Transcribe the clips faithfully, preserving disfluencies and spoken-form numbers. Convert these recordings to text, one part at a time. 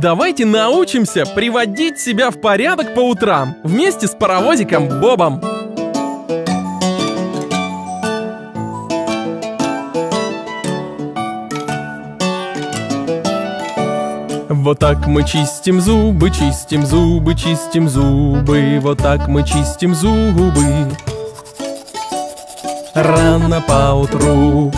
Давайте научимся приводить себя в порядок по утрам вместе с паровозиком Бобом. Вот так мы чистим зубы, чистим зубы, чистим зубы. Вот так мы чистим зубы рано поутру.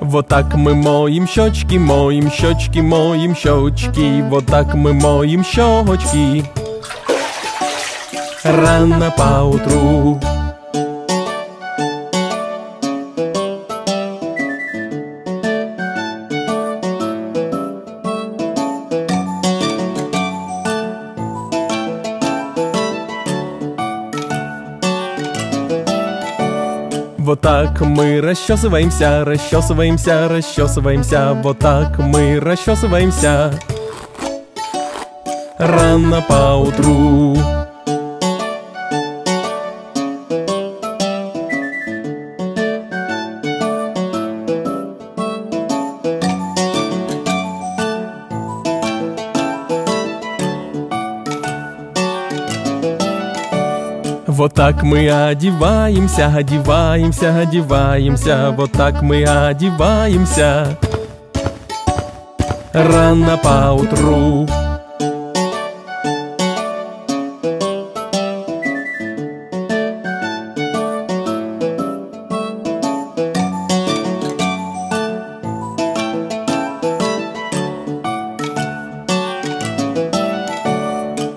Вот так мы моем щечки, моем щечки, моем щечки. Вот так мы моем щечки рано поутру. Вот так мы расчесываемся, расчесываемся, расчесываемся. Вот так мы расчесываемся рано поутру. Вот так мы одеваемся, одеваемся, одеваемся. Вот так мы одеваемся рано поутру.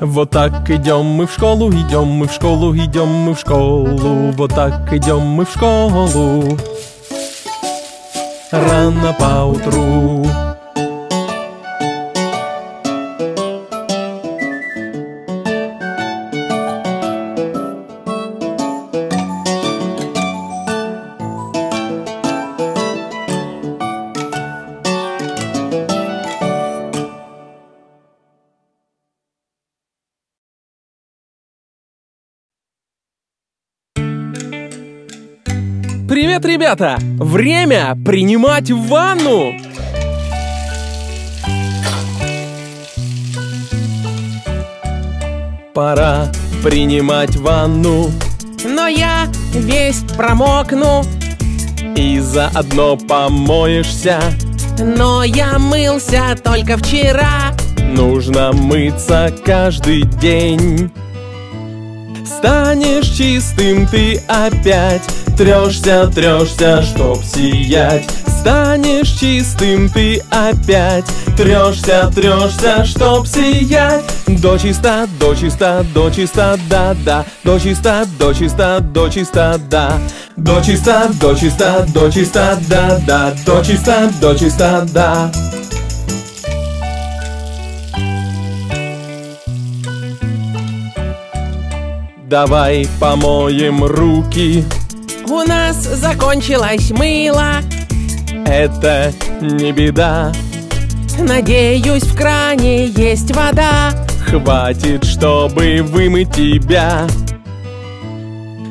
Вот так идем мы в школу, идем мы в школу, идем мы в школу. Вот так идем мы в школу рано поутру. Привет, ребята! Время принимать ванну! Пора принимать ванну, но я весь промокну. И заодно помоешься, но я мылся только вчера. Нужно мыться каждый день. Станешь чистым ты опять, трешься, трешься, чтоб сиять. Станешь чистым ты опять, трешься, трешься, чтоб сиять. До чиста, до чиста, до чиста, да-да. До чиста, до чиста, до чиста, да. До чиста, до чиста, до чиста, да-да. До чиста, до чиста, да. Давай помоем руки. У нас закончилось мыло. Это не беда. Надеюсь, в кране есть вода. Хватит, чтобы вымыть тебя.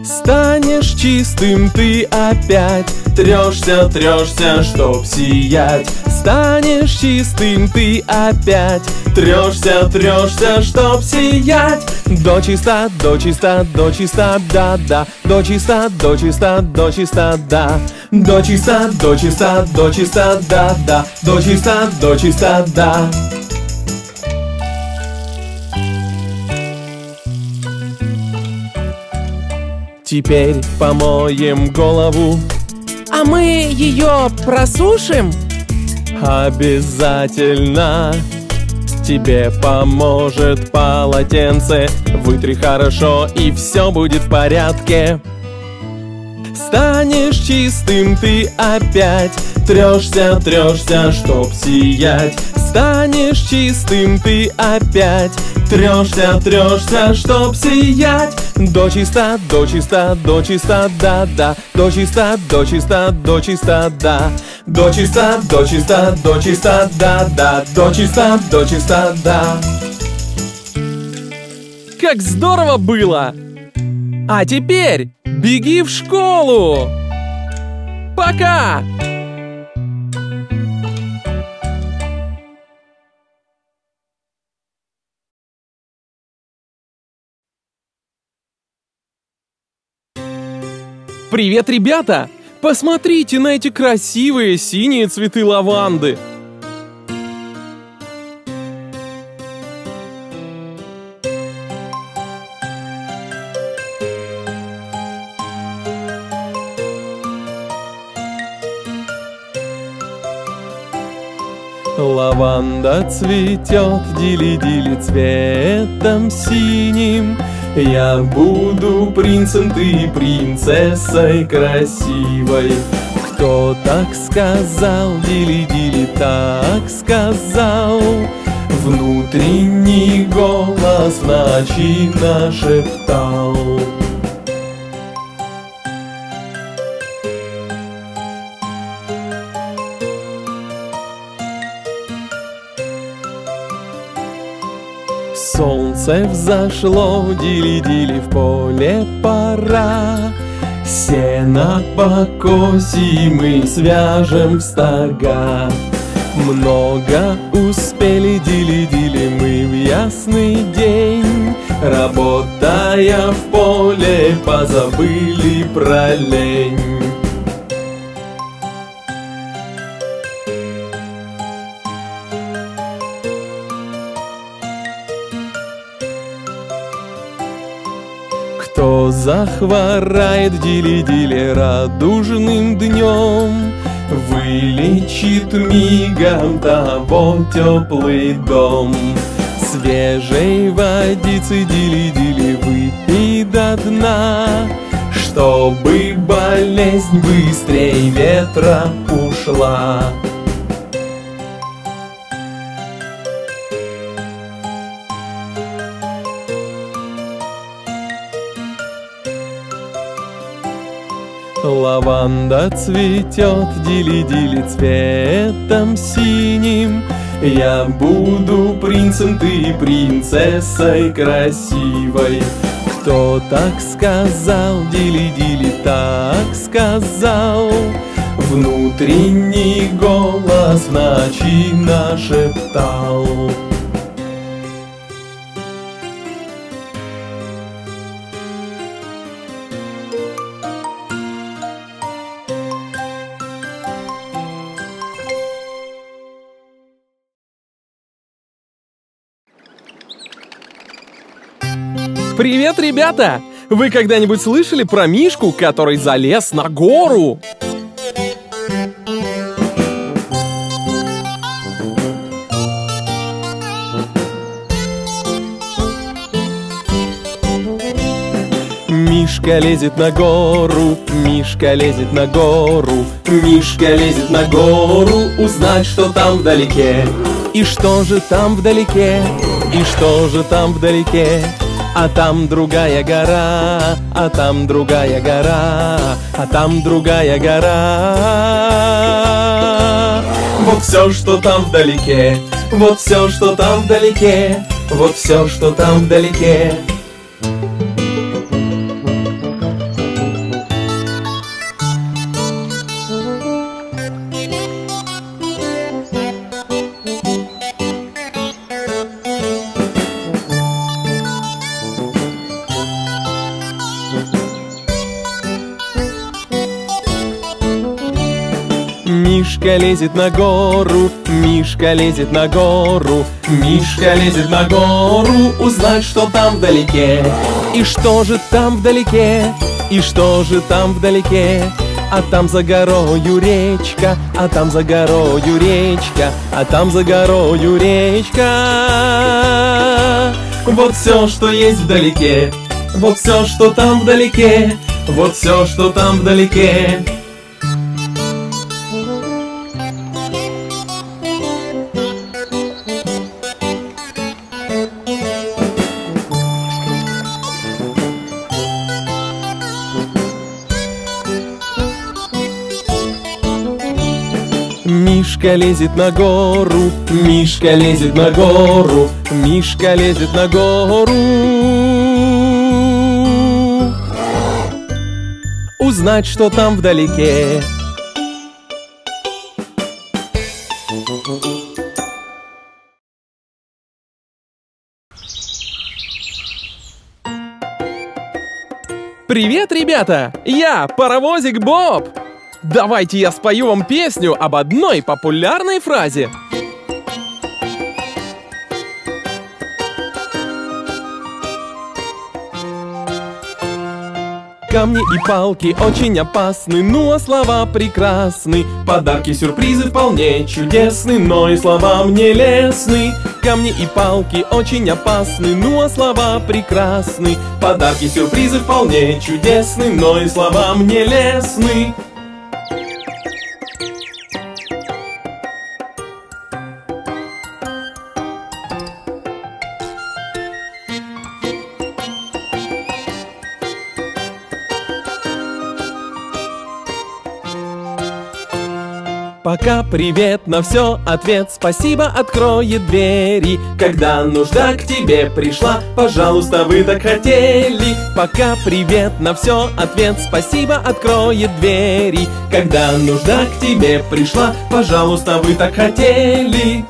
Станешь чистым ты опять, трешься, трешься, чтоб сиять. Станешь чистым ты опять, трешься, трешься, чтоб сиять. До чиста, до чиста, до чиста, да-да. До чиста, до чиста, до чиста, да. До чиста, до чиста, до чиста, да-да. До чиста, до чиста, да. Теперь помоем голову. А мы ее просушим? Обязательно. Тебе поможет полотенце. Вытри хорошо, и все будет в порядке. Станешь чистым ты опять, трешься, трешься, чтоб сиять. Станешь чистым ты опять, трешься, трешься, чтоб сиять. До чиста, до чиста, до чиста, да-да. До чиста, до чиста, до чиста, да. Дочиста, дочиста, дочиста, да, да, дочиста, дочиста, да. Как здорово было! А теперь беги в школу! Пока! Привет, ребята! Посмотрите на эти красивые синие цветы лаванды! Лаванда цветет дили-дили цветом синим. Я буду принцем, ты принцессой красивой. Кто так сказал, дили-дили так сказал. Внутренний голос в ночи нашептал. Солнце взошло, дили-дили в поле пора. Сено покосим и свяжем в стога. Много успели, дили-дили мы в ясный день. Работая в поле, позабыли про лень. Кто захворает, дили-дили радужным днем, вылечит мигом того теплый дом. Свежей водицы, дили-дили выпей до дна, чтобы болезнь быстрей ветра ушла. Лаванда цветет, дили-дили цветом синим. Я буду принцем, ты принцессой красивой. Кто так сказал, дили-дили так сказал. Внутренний голос в ночи нашептал. Привет, ребята! Вы когда-нибудь слышали про мишку, который залез на гору? Мишка лезет на гору, мишка лезет на гору, мишка лезет на гору, узнать, что там вдалеке. И что же там вдалеке? И что же там вдалеке? А там другая гора, а там другая гора, а там другая гора. Вот все, что там вдалеке, вот все, что там вдалеке, вот все, что там вдалеке. Мишка лезет на гору, мишка лезет на гору, мишка лезет на гору, узнать, что там вдалеке. И что же там вдалеке, и что же там вдалеке? А там за горою речка, а там за горою речка, а там за горою речка. Вот все, что есть вдалеке, вот все, что там вдалеке, вот все, что там вдалеке. Мишка лезет на гору, Мишка лезет на гору, Мишка лезет на гору. Узнать, что там вдалеке. Привет, ребята! Я паровозик Боб! Давайте я спою вам песню об одной популярной фразе. Камни и палки очень опасны, ну а слова прекрасны. Подарки, сюрпризы вполне чудесны, но и словам нелестны. Камни и палки очень опасны, ну а слова прекрасны. Подарки, сюрпризы вполне чудесны, но и словам нелестны. Пока, привет, на все ответ, спасибо, откроет двери. Когда нужда к тебе пришла, пожалуйста, вы так хотели. Пока, привет, на все ответ, спасибо, откроет двери. Когда нужда к тебе пришла, пожалуйста, вы так хотели.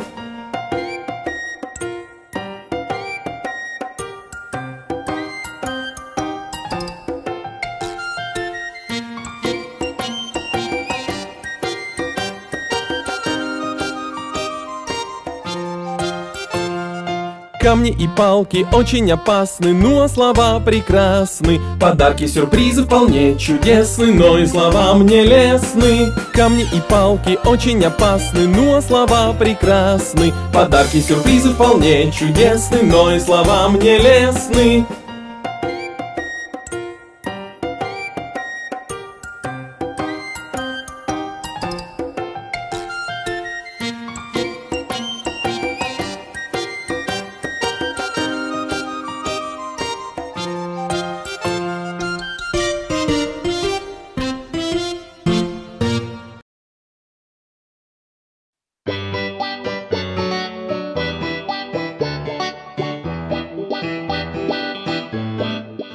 Камни и палки очень опасны, ну а слова прекрасны. Подарки, сюрпризы вполне чудесны, но и словам нелестны. Камни и палки очень опасны, ну а слова прекрасны. Подарки, сюрпризы вполне чудесны, но и словам нелестны.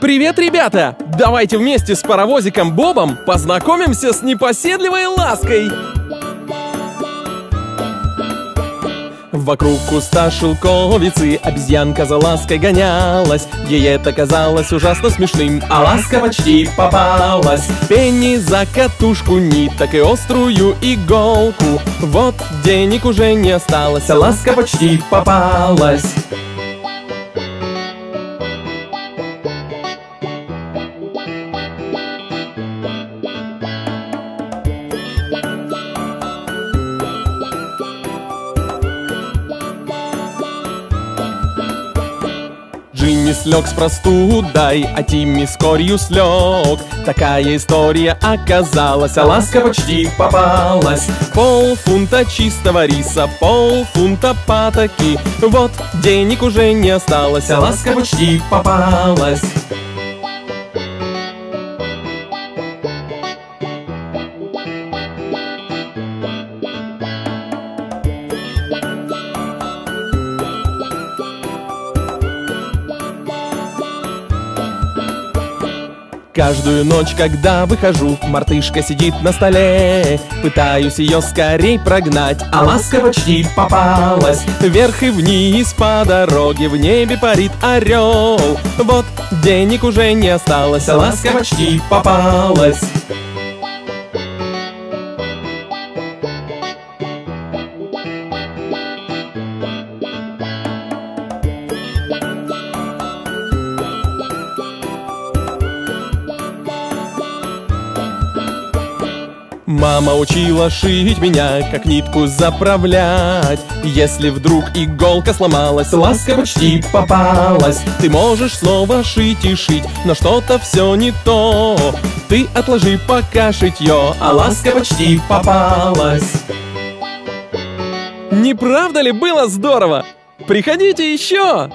Привет, ребята! Давайте вместе с паровозиком Бобом познакомимся с непоседливой лаской! Вокруг куста шелковицы обезьянка за лаской гонялась. Ей это казалось ужасно смешным, а ласка почти попалась. Пенни за катушку, ниток и острую иголку. Вот денег уже не осталось, а ласка почти попалась. Джинни слег с простудой, а Тимми с корью слег. Такая история оказалась, а ласка почти попалась. Полфунта чистого риса, полфунта патоки. Вот денег уже не осталось, а ласка почти попалась. Каждую ночь, когда выхожу, мартышка сидит на столе. Пытаюсь ее скорей прогнать, а ласка почти попалась. Вверх и вниз по дороге в небе парит орел. Вот денег уже не осталось, а ласка почти попалась. Мама учила шить меня, как нитку заправлять. Если вдруг иголка сломалась, ласка почти попалась. Ты можешь снова шить и шить, но что-то все не то. Ты отложи пока шитье, а ласка почти попалась. Не правда ли было здорово? Приходите еще!